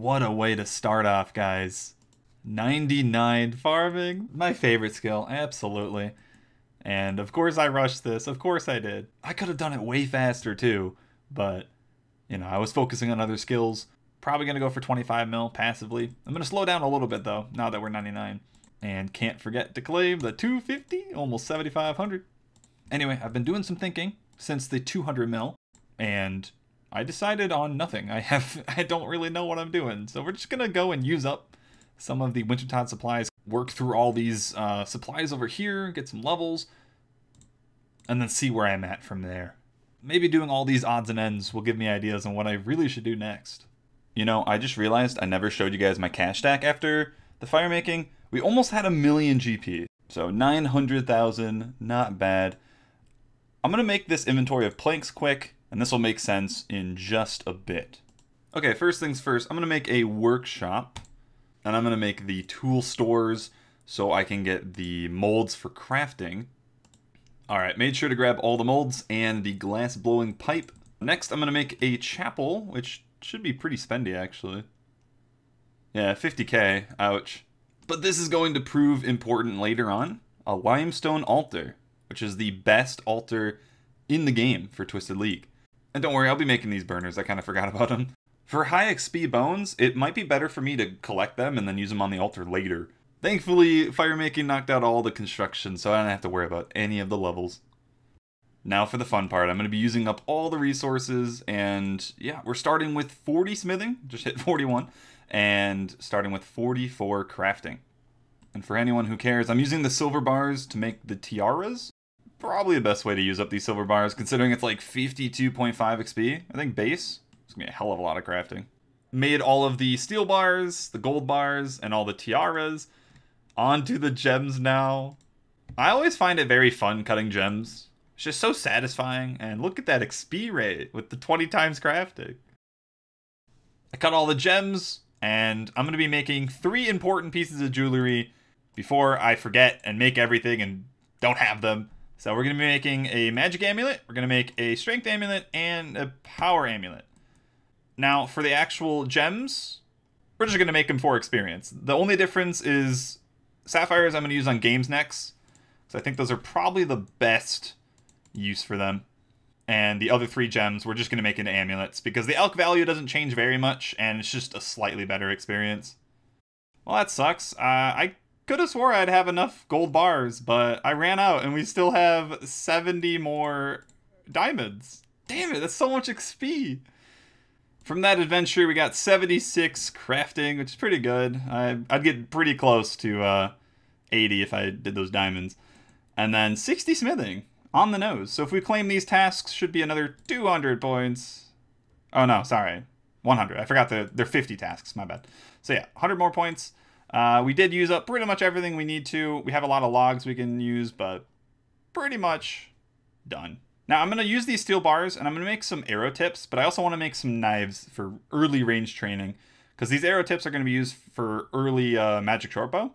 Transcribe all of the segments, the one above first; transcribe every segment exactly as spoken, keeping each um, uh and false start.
What a way to start off, guys. ninety-nine farming, my favorite skill, absolutely. And of course I rushed this, of course I did. I could have done it way faster too, but you know, I was focusing on other skills. Probably gonna go for twenty-five mil passively. I'm gonna slow down a little bit though, now that we're ninety-nine. And can't forget to claim the two fifty, almost seventy-five hundred. Anyway, I've been doing some thinking since the two hundred mil, and I decided on nothing. I have, I don't really know what I'm doing. So we're just gonna go and use up some of the Wintertodt supplies, work through all these uh, supplies over here, get some levels, and then see where I'm at from there. Maybe doing all these odds and ends will give me ideas on what I really should do next. You know, I just realized I never showed you guys my cash stack after the fire making. We almost had a million G P, so nine hundred thousand, not bad. I'm gonna make this inventory of planks quick, and this will make sense in just a bit. Okay, first things first, I'm gonna make a workshop. And I'm gonna make the tool stores so I can get the molds for crafting. All right, made sure to grab all the molds and the glass blowing pipe. Next, I'm gonna make a chapel, which should be pretty spendy actually. Yeah, fifty K, ouch. But this is going to prove important later on. A limestone altar, which is the best altar in the game for Twisted League. And don't worry, I'll be making these burners, I kinda forgot about them. For high X P bones, it might be better for me to collect them and then use them on the altar later. Thankfully, firemaking knocked out all the construction, so I don't have to worry about any of the levels. Now for the fun part, I'm going to be using up all the resources, and yeah, we're starting with forty smithing, just hit forty-one, and starting with forty-four crafting. And for anyone who cares, I'm using the silver bars to make the tiaras. Probably the best way to use up these silver bars, considering it's like fifty-two point five X P, I think base. It's gonna be a hell of a lot of crafting. Made all of the steel bars, the gold bars, and all the tiaras. Onto the gems now. I always find it very fun cutting gems. It's just so satisfying. And look at that X P rate with the twenty times crafting. I cut all the gems, and I'm gonna be making three important pieces of jewelry before I forget and make everything and don't have them. So we're gonna be making a magic amulet, we're gonna make a strength amulet, and a power amulet. Now, for the actual gems, we're just going to make them for experience. The only difference is sapphires I'm going to use on games next, so I think those are probably the best use for them. And the other three gems, we're just going to make into amulets, because the elk value doesn't change very much, and it's just a slightly better experience. Well, that sucks. Uh, I could have swore I'd have enough gold bars, but I ran out, and we still have seventy more diamonds. Damn it, that's so much X P! From that adventure, we got seventy-six crafting, which is pretty good. I, I'd get pretty close to uh, eighty if I did those diamonds. And then sixty smithing, on the nose. So if we claim these tasks, should be another two hundred points. Oh no, sorry, one hundred. I forgot the, they're fifty tasks, my bad. So yeah, one hundred more points. Uh, we did use up pretty much everything we need to. We have a lot of logs we can use, but pretty much done. Now I'm going to use these steel bars and I'm going to make some arrow tips, but I also want to make some knives for early range training, because these arrow tips are going to be used for early uh, magic shortbow.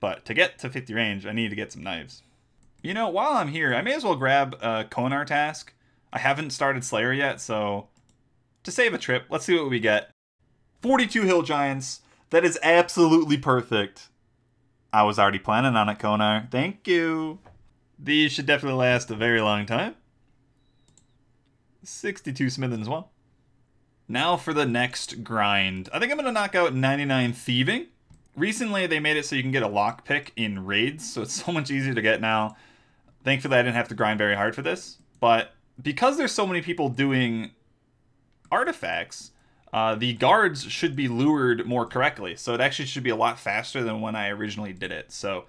But to get to fifty range, I need to get some knives. You know, while I'm here, I may as well grab a Konar task. I haven't started Slayer yet, so to save a trip, let's see what we get. forty-two hill giants. That is absolutely perfect. I was already planning on it, Konar. Thank you. These should definitely last a very long time. sixty-two smithing as well. Now for the next grind. I think I'm going to knock out ninety-nine thieving. Recently they made it so you can get a lockpick in raids, so it's so much easier to get now. Thankfully I didn't have to grind very hard for this, but because there's so many people doing artifacts, uh, the guards should be lured more correctly, so it actually should be a lot faster than when I originally did it. So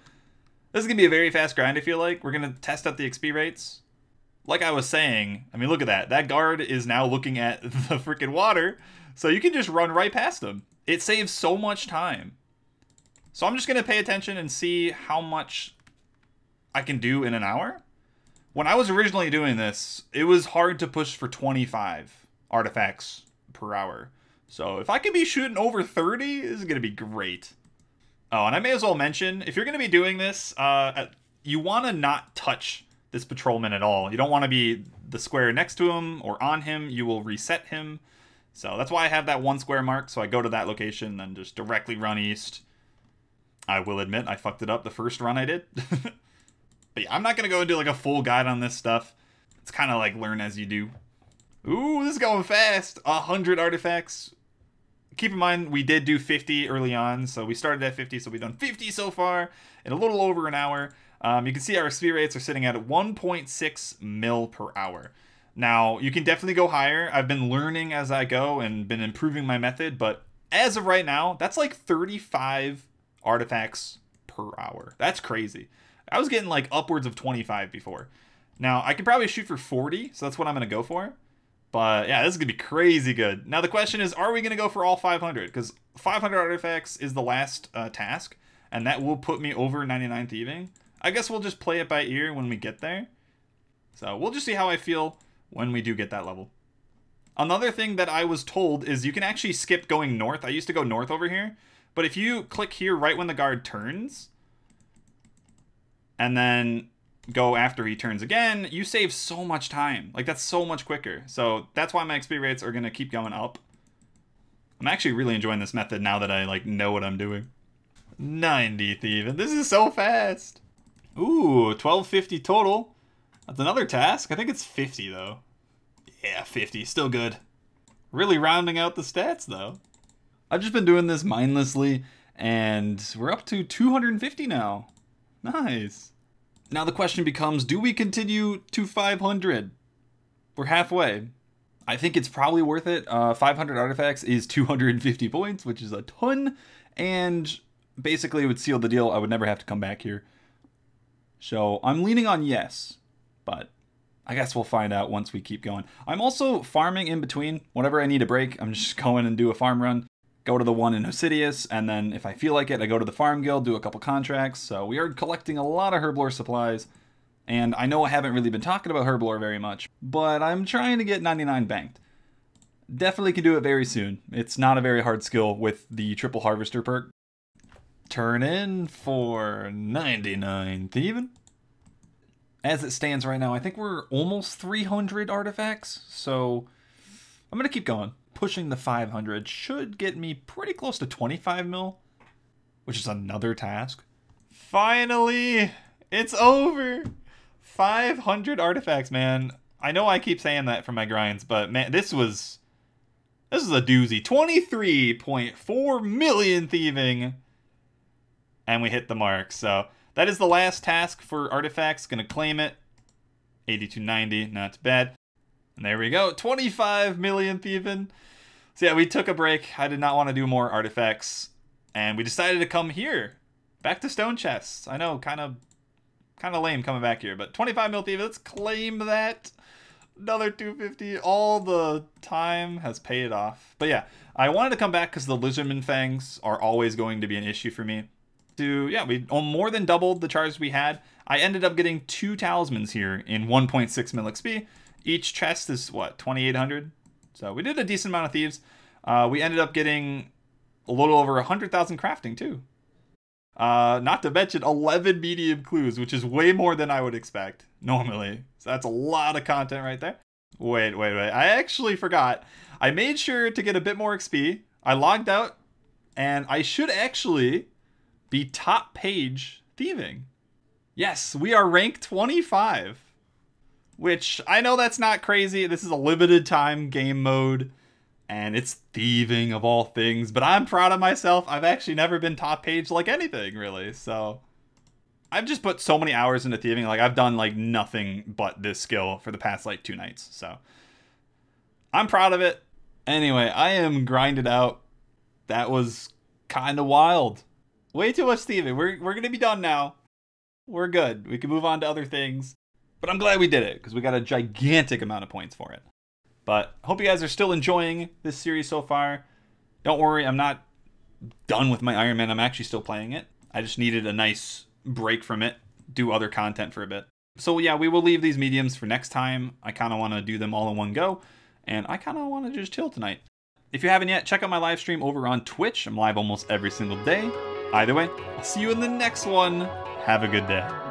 this is going to be a very fast grind, I feel like. We're going to test out the X P rates. Like I was saying, I mean, look at that. That guard is now looking at the freaking water, so you can just run right past him. It saves so much time. So I'm just going to pay attention and see how much I can do in an hour. When I was originally doing this, it was hard to push for twenty-five artifacts per hour. So if I could be shooting over thirty, this is going to be great. Oh, and I may as well mention, if you're going to be doing this, uh, you want to not touch this patrolman at all. You don't want to be the square next to him or on him. You will reset him. So that's why I have that one square mark. So I go to that location and then just directly run east. I will admit I fucked it up the first run I did. But yeah, I'm not going to go and do like a full guide on this stuff. It's kind of like learn as you do. Ooh, this is going fast. one hundred artifacts. Keep in mind, we did do fifty early on. So we started at fifty. So we've done fifty so far in a little over an hour. Um, you can see our speed rates are sitting at one point six mil per hour. Now, you can definitely go higher. I've been learning as I go and been improving my method, but as of right now, that's like thirty-five artifacts per hour. That's crazy. I was getting like upwards of twenty-five before. Now, I could probably shoot for forty, so that's what I'm going to go for. But yeah, this is going to be crazy good. Now, the question is, are we going to go for all five hundred? Because five hundred artifacts is the last uh, task, and that will put me over ninety-nine thieving. I guess we'll just play it by ear when we get there. So we'll just see how I feel when we do get that level. Another thing that I was told is you can actually skip going north. I used to go north over here, but if you click here right when the guard turns and then go after he turns again, you save so much time. Like, that's so much quicker. So that's why my X P rates are going to keep going up. I'm actually really enjoying this method now that I like know what I'm doing. ninety thieving. This is so fast. Ooh, twelve fifty total. That's another task. I think it's fifty, though. Yeah, fifty. Still good. Really rounding out the stats, though. I've just been doing this mindlessly, and we're up to two hundred fifty now. Nice. Now the question becomes, do we continue to five hundred? We're halfway. I think it's probably worth it. Uh, five hundred artifacts is two hundred fifty points, which is a ton, and basically it would seal the deal. I would never have to come back here. So I'm leaning on yes. But I guess we'll find out once we keep going. I'm also farming in between. Whenever I need a break, I'm just going and do a farm run. Go to the one in Hosidius, and then if I feel like it, I go to the Farm Guild, do a couple contracts. So we are collecting a lot of herblore supplies. And I know I haven't really been talking about herblore very much, but I'm trying to get ninety-nine banked. Definitely can do it very soon. It's not a very hard skill with the Triple Harvester perk. Turn in for ninety-nine thieving. As it stands right now, I think we're almost three hundred artifacts, so I'm going to keep going. Pushing the five hundred should get me pretty close to twenty-five mil, which is another task. Finally, it's over. five hundred artifacts, man. I know I keep saying that for my grinds, but man, this was this is a doozy. twenty-three point four million thieving, and we hit the mark, so that is the last task for artifacts. Gonna claim it. eighty-two ninety, not bad. And there we go, twenty-five million thieving. So yeah, we took a break. I did not want to do more artifacts. And we decided to come here, back to stone chests. I know, kind of kind of lame coming back here, but twenty-five mil thieving, let's claim that. Another two fifty, all the time has paid off. But yeah, I wanted to come back because the lizardman fangs are always going to be an issue for me. To, yeah, we more than doubled the charge we had. I ended up getting two talismans here in one point six mil X P. Each chest is, what, twenty-eight hundred? So we did a decent amount of thieves. Uh, we ended up getting a little over one hundred thousand crafting, too. Uh, not to mention eleven medium clues, which is way more than I would expect normally. So that's a lot of content right there. Wait, wait, wait. I actually forgot. I made sure to get a bit more X P. I logged out, and I should actually be top page thieving. Yes, we are ranked twenty-five, which I know that's not crazy. This is a limited time game mode and it's thieving of all things, but I'm proud of myself. I've actually never been top page like anything really. So I've just put so many hours into thieving. Like I've done like nothing but this skill for the past like two nights. So I'm proud of it. Anyway, I am grinded out. That was kind of wild. Way too much thieving. We're, we're going to be done now. We're good. We can move on to other things. But I'm glad we did it because we got a gigantic amount of points for it. But hope you guys are still enjoying this series so far. Don't worry, I'm not done with my Iron Man. I'm actually still playing it. I just needed a nice break from it. Do other content for a bit. So yeah, we will leave these mediums for next time. I kind of want to do them all in one go. And I kind of want to just chill tonight. If you haven't yet, check out my live stream over on Twitch. I'm live almost every single day. Either way, I'll see you in the next one. Have a good day.